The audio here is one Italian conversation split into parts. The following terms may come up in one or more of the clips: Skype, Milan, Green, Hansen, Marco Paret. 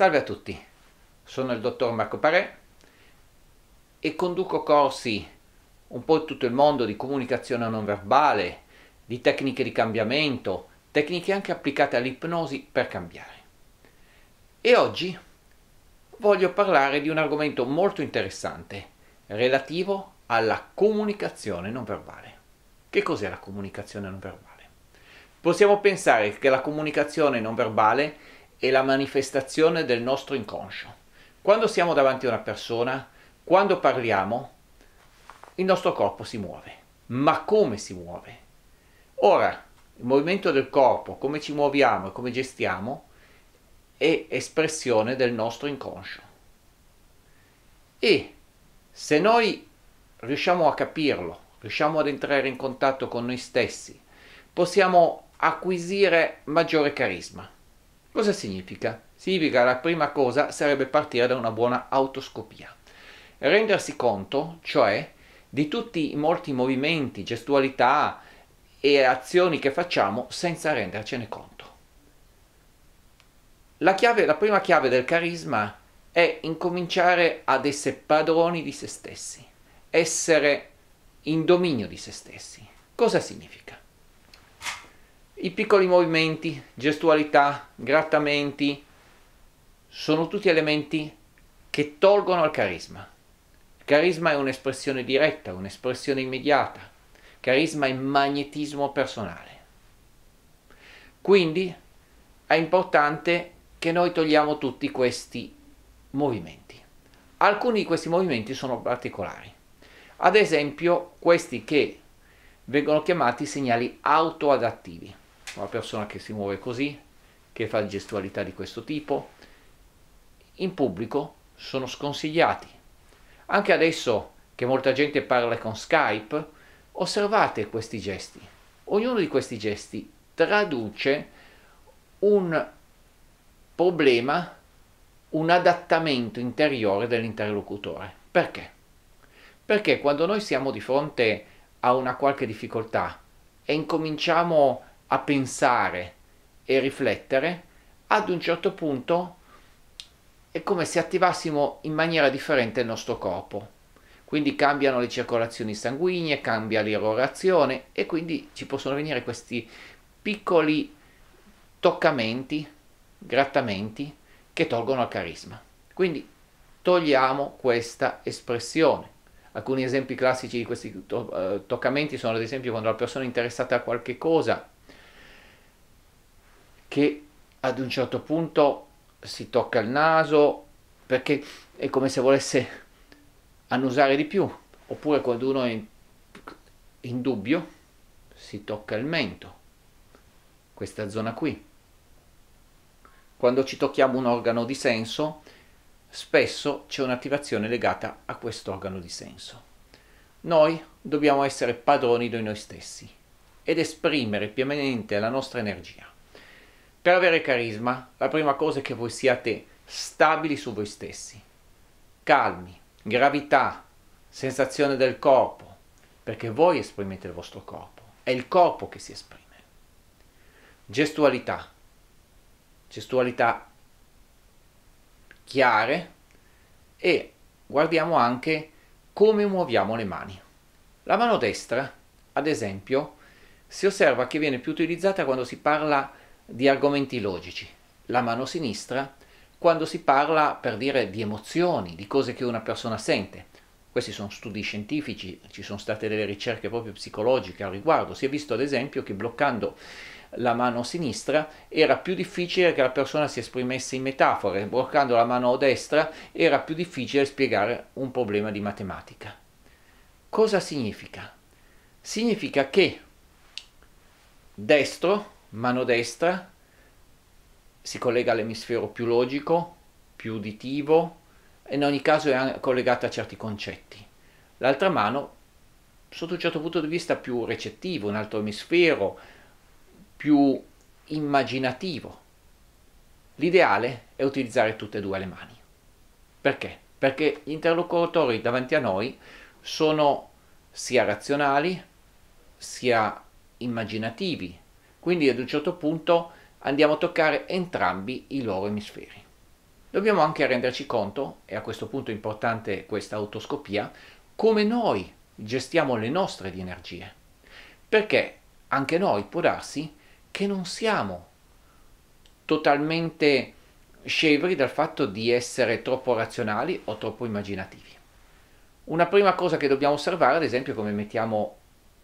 Salve a tutti, sono il dottor Marco Paret e conduco corsi un po' in tutto il mondo di comunicazione non verbale, di tecniche di cambiamento, tecniche anche applicate all'ipnosi per cambiare. E oggi voglio parlare di un argomento molto interessante relativo alla comunicazione non verbale. Che cos'è la comunicazione non verbale? Possiamo pensare che la comunicazione non verbale è la manifestazione del nostro inconscio. Quando siamo davanti a una persona, quando parliamo, il nostro corpo si muove. Ma come si muove? Ora, il movimento del corpo, come ci muoviamo e come gestiamo, è espressione del nostro inconscio. E se noi riusciamo a capirlo, riusciamo ad entrare in contatto con noi stessi, possiamo acquisire maggiore carisma. Cosa significa? Significa la prima cosa sarebbe partire da una buona autoscopia. Rendersi conto, cioè, di tutti i molti movimenti, gestualità e azioni che facciamo senza rendercene conto. La prima chiave del carisma è incominciare ad essere padroni di se stessi, essere in dominio di se stessi. Cosa significa? I piccoli movimenti, gestualità, grattamenti, sono tutti elementi che tolgono al carisma. Il carisma è un'espressione diretta, un'espressione immediata. Il carisma è magnetismo personale. Quindi è importante che noi togliamo tutti questi movimenti. Alcuni di questi movimenti sono particolari. Ad esempio questi che vengono chiamati segnali autoadattivi. Una persona che si muove così, che fa gestualità di questo tipo, in pubblico sono sconsigliati. Anche adesso che molta gente parla con Skype, osservate questi gesti. Ognuno di questi gesti traduce un problema, un adattamento interiore dell'interlocutore. Perché? Perché quando noi siamo di fronte a una qualche difficoltà e incominciamo a pensare e riflettere, ad un certo punto è come se attivassimo in maniera differente il nostro corpo. Quindi cambiano le circolazioni sanguigne, cambia l'irrorazione e quindi ci possono venire questi piccoli toccamenti, grattamenti che tolgono al carisma. Quindi togliamo questa espressione. Alcuni esempi classici di questi toccamenti sono ad esempio quando la persona è interessata a qualche cosa che ad un certo punto si tocca il naso perché è come se volesse annusare di più, oppure quando uno è in dubbio si tocca il mento, questa zona qui. Quando ci tocchiamo un organo di senso, spesso c'è un'attivazione legata a questo organo di senso. Noi dobbiamo essere padroni di noi stessi ed esprimere pienamente la nostra energia. Per avere carisma, la prima cosa è che voi siate stabili su voi stessi, calmi, gravità, sensazione del corpo, perché voi esprimete il vostro corpo, è il corpo che si esprime. Gestualità chiare, e guardiamo anche come muoviamo le mani. La mano destra, ad esempio, si osserva che viene più utilizzata quando si parla di argomenti logici. La mano sinistra quando si parla, per dire, di emozioni, di cose che una persona sente. Questi sono studi scientifici, ci sono state delle ricerche proprio psicologiche al riguardo. Si è visto ad esempio che bloccando la mano sinistra era più difficile che la persona si esprimesse in metafore, bloccando la mano destra era più difficile spiegare un problema di matematica. Cosa significa? Significa che destro, mano destra, si collega all'emisfero più logico, più uditivo, in ogni caso è collegata a certi concetti. L'altra mano, sotto un certo punto di vista, più recettivo, un altro emisfero, più immaginativo. L'ideale è utilizzare tutte e due le mani. Perché? Perché gli interlocutori davanti a noi sono sia razionali, sia immaginativi. Quindi ad un certo punto andiamo a toccare entrambi i loro emisferi. Dobbiamo anche renderci conto, e a questo punto è importante questa autoscopia, come noi gestiamo le nostre di energie, perché anche noi può darsi che non siamo totalmente scevri dal fatto di essere troppo razionali o troppo immaginativi. Una prima cosa che dobbiamo osservare, ad esempio, è come mettiamo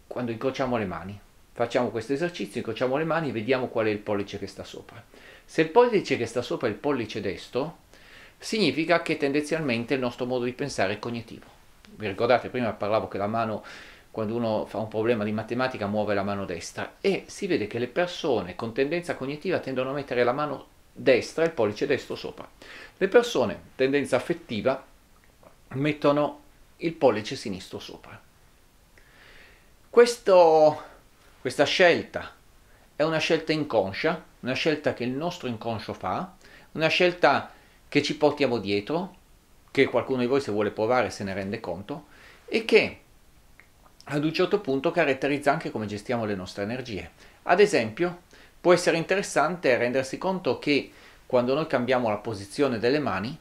quando incrociamo le mani. Facciamo questo esercizio, incrociamo le mani e vediamo qual è il pollice che sta sopra. Se il pollice che sta sopra è il pollice destro, significa che tendenzialmente il nostro modo di pensare è cognitivo. Vi ricordate, prima parlavo che la mano, quando uno fa un problema di matematica, muove la mano destra, e si vede che le persone con tendenza cognitiva tendono a mettere la mano destra e il pollice destro sopra. Le persone con tendenza affettiva mettono il pollice sinistro sopra. Questa scelta è una scelta inconscia, una scelta che il nostro inconscio fa, una scelta che ci portiamo dietro, che qualcuno di voi, se vuole provare, se ne rende conto, e che ad un certo punto caratterizza anche come gestiamo le nostre energie. Ad esempio, può essere interessante rendersi conto che quando noi cambiamo la posizione delle mani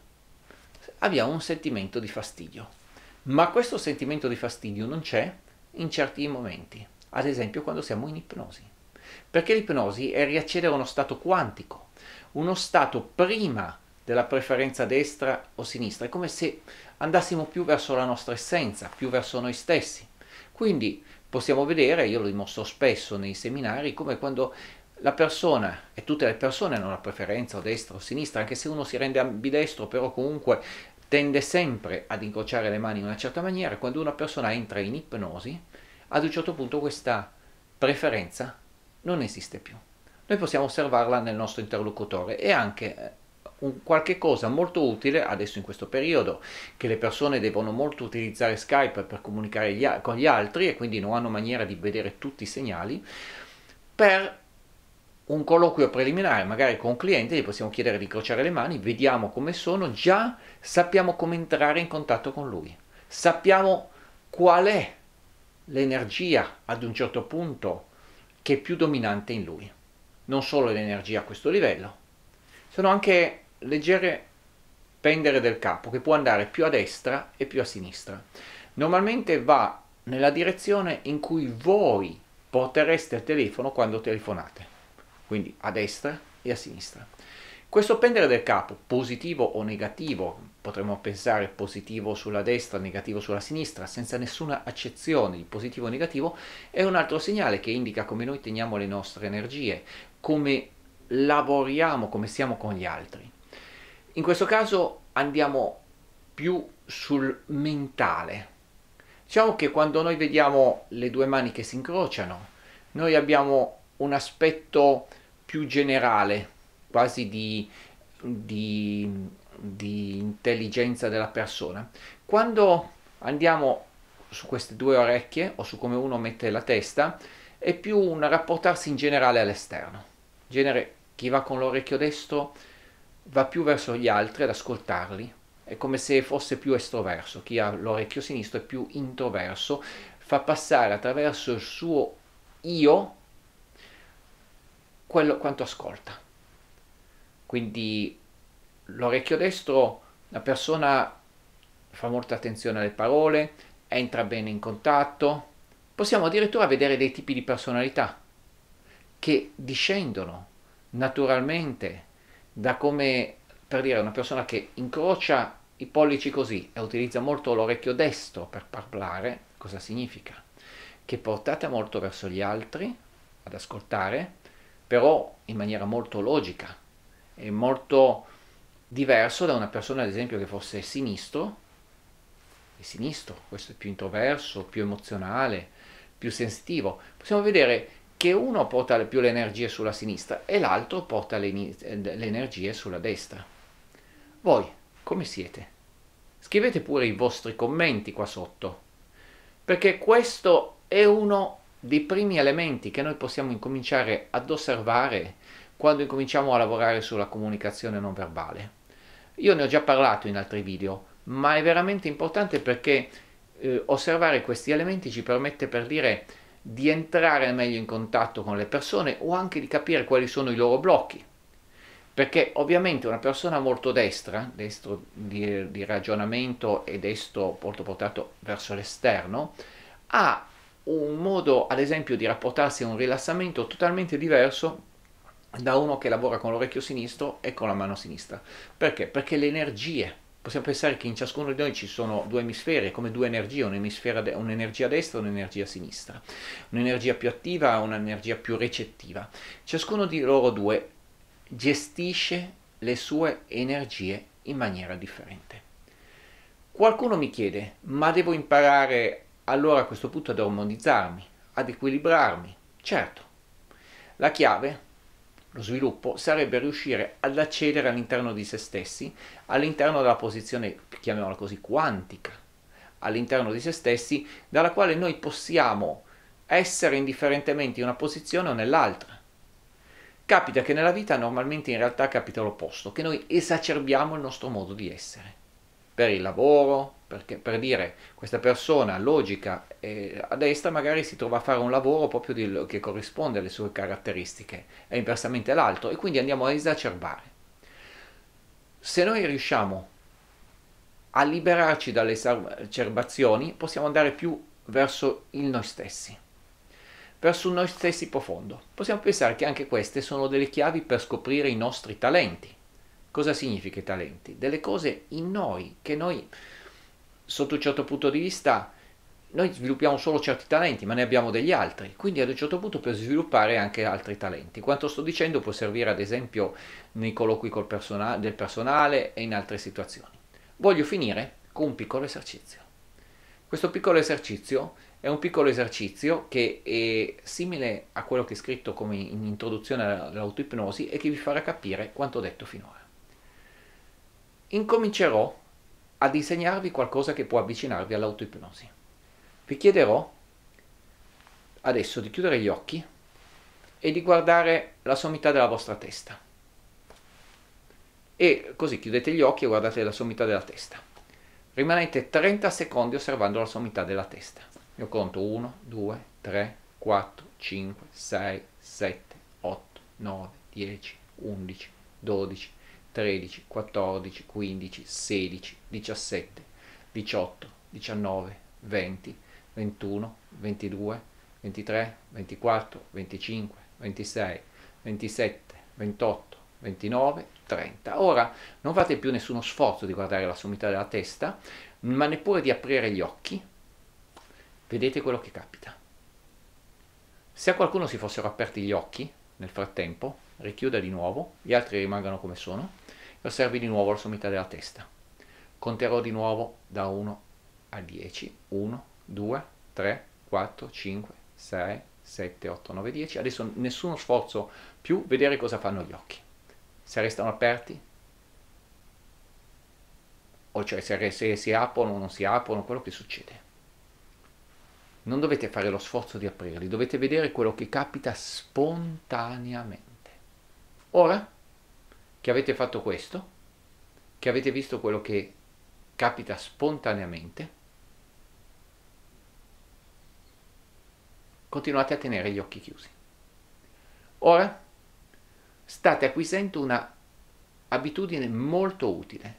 abbiamo un sentimento di fastidio, ma questo sentimento di fastidio non c'è in certi momenti, ad esempio quando siamo in ipnosi, perché l'ipnosi è riaccedere a uno stato quantico, uno stato prima della preferenza destra o sinistra. È come se andassimo più verso la nostra essenza, più verso noi stessi. Quindi possiamo vedere, io lo dimostro spesso nei seminari, come quando la persona, e tutte le persone hanno una preferenza o destra o sinistra, anche se uno si rende ambidestro, però comunque tende sempre ad incrociare le mani in una certa maniera. Quando una persona entra in ipnosi, ad un certo punto questa preferenza non esiste più. Noi possiamo osservarla nel nostro interlocutore, e anche un qualche cosa molto utile adesso in questo periodo, che le persone devono molto utilizzare Skype per comunicare con gli altri, e quindi non hanno maniera di vedere tutti i segnali. Per un colloquio preliminare, magari con un cliente, gli possiamo chiedere di incrociare le mani, vediamo come sono, già sappiamo come entrare in contatto con lui, sappiamo qual è l'energia ad un certo punto che è più dominante in lui. Non solo l'energia a questo livello, sono anche leggere pendere del capo, che può andare più a destra e più a sinistra. Normalmente va nella direzione in cui voi portereste il telefono quando telefonate, quindi a destra e a sinistra. Questo pendere del capo, positivo o negativo, potremmo pensare positivo sulla destra, negativo sulla sinistra, senza nessuna accezione di positivo o negativo, è un altro segnale che indica come noi teniamo le nostre energie, come lavoriamo, come siamo con gli altri. In questo caso andiamo più sul mentale. Diciamo che quando noi vediamo le due mani che si incrociano, noi abbiamo un aspetto più generale, quasi di intelligenza della persona. Quando andiamo su queste due orecchie o su come uno mette la testa, è più un rapportarsi in generale all'esterno. In genere chi va con l'orecchio destro va più verso gli altri ad ascoltarli, è come se fosse più estroverso. Chi ha l'orecchio sinistro è più introverso, fa passare attraverso il suo io quello quanto ascolta. Quindi l'orecchio destro, la persona fa molta attenzione alle parole, entra bene in contatto. Possiamo addirittura vedere dei tipi di personalità che discendono naturalmente da come, per dire, una persona che incrocia i pollici così e utilizza molto l'orecchio destro per parlare, cosa significa? Che è portata molto verso gli altri ad ascoltare, però in maniera molto logica. È molto diverso da una persona, ad esempio, che fosse sinistro. È sinistro, questo è più introverso, più emozionale, più sensitivo. Possiamo vedere che uno porta più le energie sulla sinistra e l'altro porta le energie sulla destra. Voi come siete? Scrivete pure i vostri commenti qua sotto, perché questo è uno dei primi elementi che noi possiamo incominciare ad osservare quando incominciamo a lavorare sulla comunicazione non verbale. Io ne ho già parlato in altri video, ma è veramente importante, perché osservare questi elementi ci permette, per dire, di entrare meglio in contatto con le persone, o anche di capire quali sono i loro blocchi. perché ovviamente una persona molto destra, destro di ragionamento e destro molto portato verso l'esterno, ha un modo, ad esempio, di rapportarsi a un rilassamento totalmente diverso da uno che lavora con l'orecchio sinistro e con la mano sinistra. Perché? Perché le energie, possiamo pensare che in ciascuno di noi ci sono due emisferi, come due energie, un'energia destra e un'energia sinistra, un'energia più attiva e un'energia più recettiva. Ciascuno di loro due gestisce le sue energie in maniera differente. Qualcuno mi chiede, ma devo imparare allora a questo punto ad armonizzarmi, ad equilibrarmi? Certo, la chiave, lo sviluppo, sarebbe riuscire ad accedere all'interno di se stessi, all'interno della posizione, chiamiamola così, quantica, all'interno di se stessi, dalla quale noi possiamo essere indifferentemente in una posizione o nell'altra. Capita che nella vita normalmente in realtà capita l'opposto, che noi esacerbiamo il nostro modo di essere, per il lavoro, perché, per dire, questa persona logica a destra magari si trova a fare un lavoro proprio che corrisponde alle sue caratteristiche, è inversamente l'altro, e quindi andiamo a esacerbare. Se noi riusciamo a liberarci dalle esacerbazioni, possiamo andare più verso il noi stessi, verso un noi stessi profondo. Possiamo pensare che anche queste sono delle chiavi per scoprire i nostri talenti. Cosa significa i talenti? Delle cose in noi che noi, sotto un certo punto di vista, noi sviluppiamo solo certi talenti, ma ne abbiamo degli altri, quindi ad un certo punto per sviluppare anche altri talenti. Quanto sto dicendo può servire ad esempio nei colloqui del personale e in altre situazioni. Voglio finire con un piccolo esercizio. Questo piccolo esercizio è un piccolo esercizio che è simile a quello che è scritto come in introduzione all'autoipnosi e che vi farà capire quanto detto finora. Incomincerò a insegnarvi qualcosa che può avvicinarvi all'autoipnosi. Vi chiederò adesso di chiudere gli occhi e di guardare la sommità della vostra testa. E così chiudete gli occhi e guardate la sommità della testa. Rimanete 30 secondi osservando la sommità della testa. Io conto 1, 2, 3, 4, 5, 6, 7, 8, 9, 10, 11, 12, 13, 14, 15, 16, 17, 18, 19, 20, 21, 22, 23, 24, 25, 26, 27, 28, 29, 30. Ora non fate più nessuno sforzo di guardare la sommità della testa, ma neppure di aprire gli occhi. Vedete quello che capita. Se a qualcuno si fossero aperti gli occhi nel frattempo, richiuda di nuovo, gli altri rimangano come sono e osservi di nuovo la sommità della testa. Conterò di nuovo da 1 a 10, 1, 2, 3, 4, 5, 6, 7, 8, 9, 10. Adesso nessuno sforzo più, vedere cosa fanno gli occhi. Se restano aperti, o cioè se si aprono o non si aprono, quello che succede. Non dovete fare lo sforzo di aprirli, dovete vedere quello che capita spontaneamente. Ora che avete fatto questo, che avete visto quello che capita spontaneamente, continuate a tenere gli occhi chiusi. Ora state acquisendo una abitudine molto utile,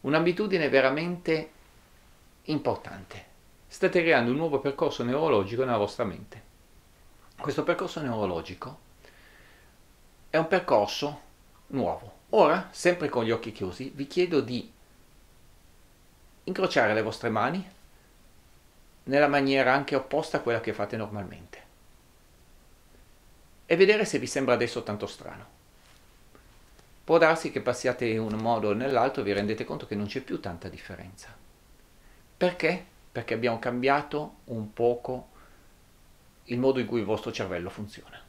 un'abitudine veramente importante. State creando un nuovo percorso neurologico nella vostra mente. Questo percorso neurologico è un percorso nuovo. Ora, sempre con gli occhi chiusi, vi chiedo di incrociare le vostre mani nella maniera anche opposta a quella che fate normalmente e vedere se vi sembra adesso tanto strano. Può darsi che passiate in un modo o nell'altro e vi rendete conto che non c'è più tanta differenza. Perché? Perché abbiamo cambiato un poco il modo in cui il vostro cervello funziona.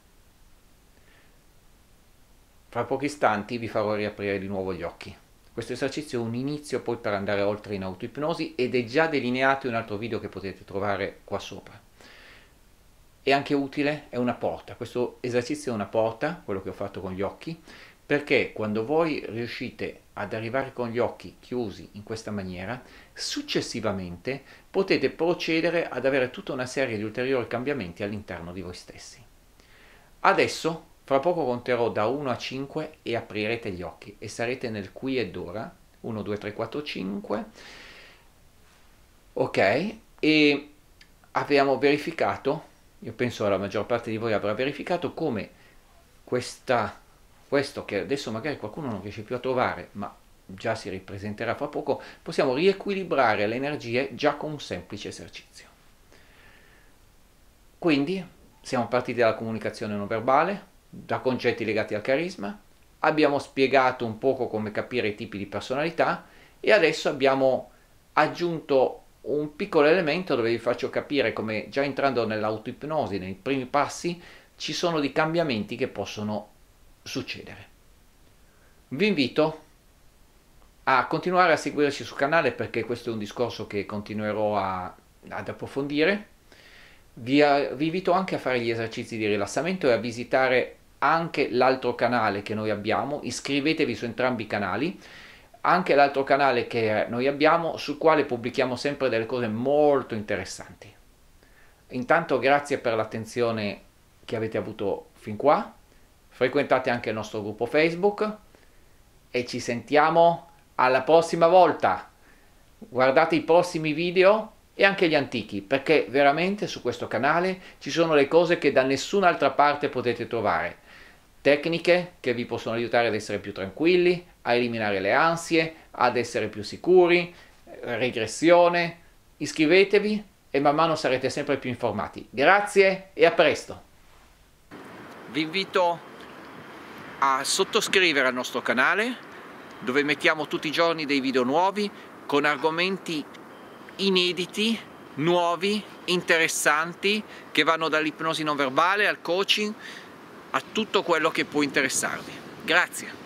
Fra pochi istanti vi farò riaprire di nuovo gli occhi. Questo esercizio è un inizio poi per andare oltre in autoipnosi ed è già delineato in un altro video che potete trovare qua sopra. È anche utile, è una porta. Questo esercizio è una porta, quello che ho fatto con gli occhi, perché quando voi riuscite ad arrivare con gli occhi chiusi in questa maniera, successivamente potete procedere ad avere tutta una serie di ulteriori cambiamenti all'interno di voi stessi. Adesso Fra poco conterò da 1 a 5 e aprirete gli occhi e sarete nel qui ed ora. 1, 2, 3, 4, 5. Ok, e abbiamo verificato, io penso la maggior parte di voi avrà verificato come questo che adesso magari qualcuno non riesce più a trovare, ma già si ripresenterà fra poco, possiamo riequilibrare le energie già con un semplice esercizio. Quindi siamo partiti dalla comunicazione non verbale, da concetti legati al carisma, abbiamo spiegato un poco come capire i tipi di personalità e adesso abbiamo aggiunto un piccolo elemento dove vi faccio capire come già entrando nell'autoipnosi, nei primi passi, ci sono dei cambiamenti che possono succedere. Vi invito a continuare a seguirci sul canale perché questo è un discorso che continuerò ad approfondire. Vi invito anche a fare gli esercizi di rilassamento e a visitare anche l'altro canale che noi abbiamo. Iscrivetevi su entrambi i canali, anche l'altro canale che noi abbiamo, sul quale pubblichiamo sempre delle cose molto interessanti. Intanto grazie per l'attenzione che avete avuto fin qua, frequentate anche il nostro gruppo Facebook e ci sentiamo alla prossima volta. Guardate i prossimi video e anche gli antichi, perché veramente su questo canale ci sono le cose che da nessun'altra parte potete trovare. Tecniche che vi possono aiutare ad essere più tranquilli, a eliminare le ansie, ad essere più sicuri, regressione. Iscrivetevi e man mano sarete sempre più informati. Grazie e a presto! Vi invito a sottoscrivere al nostro canale, dove mettiamo tutti i giorni dei video nuovi con argomenti inediti, nuovi, interessanti, che vanno dall'ipnosi non verbale al coaching, a tutto quello che può interessarvi. Grazie!